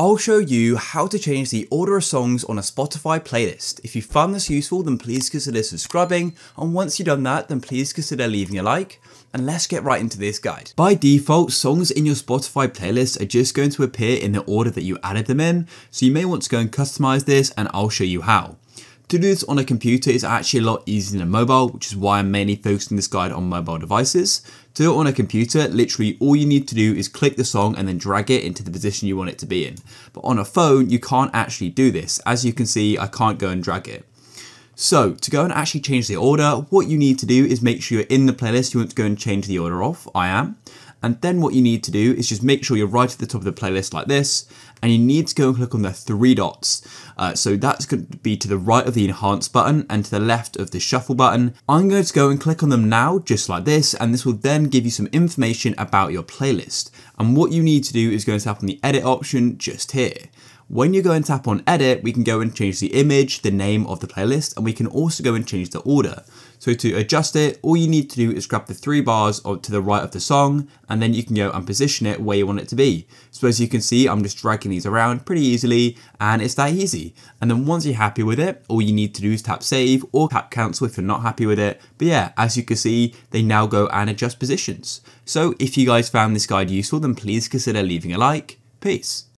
I'll show you how to change the order of songs on a Spotify playlist. If you found this useful, then please consider subscribing, and once you've done that, then please consider leaving a like, and let's get right into this guide. By default, songs in your Spotify playlist are just going to appear in the order that you added them in, so you may want to go and customize this, and I'll show you how. To do this on a computer is actually a lot easier than mobile, which is why I'm mainly focusing this guide on mobile devices. To do it on a computer, literally all you need to do is click the song and then drag it into the position you want it to be in. But on a phone, you can't actually do this. As you can see, I can't go and drag it. So to go and actually change the order, what you need to do is make sure you're in the playlist you want to go and change the order of. I am. And then what you need to do is just make sure you're right at the top of the playlist like this, and you need to go and click on the three dots. So that's going to be to the right of the enhance button and to the left of the shuffle button. I'm going to go and click on them now, just like this, and this will then give you some information about your playlist. And what you need to do is go and tap on the edit option just here. When you go and tap on edit, we can go and change the image, the name of the playlist, and we can also go and change the order. So to adjust it, all you need to do is grab the three bars to the right of the song, and then you can go and position it where you want it to be. So as you can see, I'm just dragging these around pretty easily, and it's that easy. And then once you're happy with it, all you need to do is tap save or tap cancel if you're not happy with it. But yeah, as you can see, they now go and adjust positions. So if you guys found this guide useful, then please consider leaving a like. Peace.